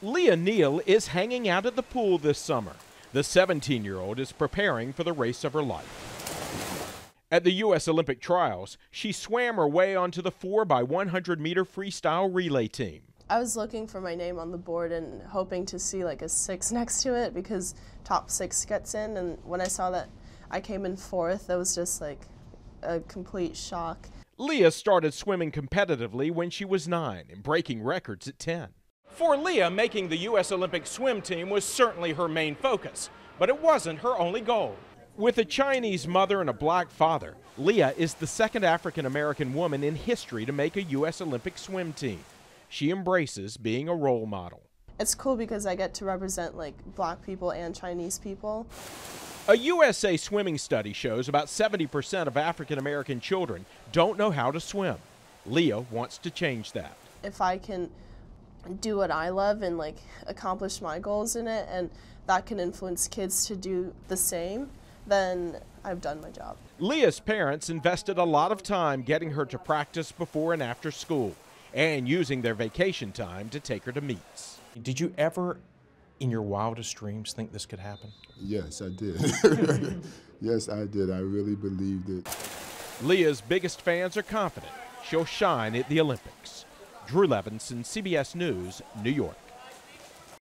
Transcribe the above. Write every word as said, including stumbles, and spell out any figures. Lia Neal is hanging out at the pool this summer. The seventeen-year-old is preparing for the race of her life. At the U S Olympic trials, she swam her way onto the four by one hundred meter freestyle relay team. I was looking for my name on the board and hoping to see like a six next to it because top six gets in, and when I saw that I came in fourth, that was just like a complete shock. Lia started swimming competitively when she was nine and breaking records at ten. For Lia, making the U S Olympic swim team was certainly her main focus, but it wasn't her only goal. With a Chinese mother and a black father, Lia is the second African-American woman in history to make a U S Olympic swim team. She embraces being a role model. It's cool because I get to represent like black people and Chinese people. A U S A swimming study shows about seventy percent of African-American children don't know how to swim. Lia wants to change that. If I can do what I love and like accomplish my goals in it, and that can influence kids to do the same, then I've done my job. Lia's parents invested a lot of time getting her to practice before and after school, and using their vacation time to take her to meets. Did you ever, in your wildest dreams, think this could happen? Yes, I did. Yes, I did. I really believed it. Lia's biggest fans are confident she'll shine at the Olympics. Drew Levinson, C B S News, New York.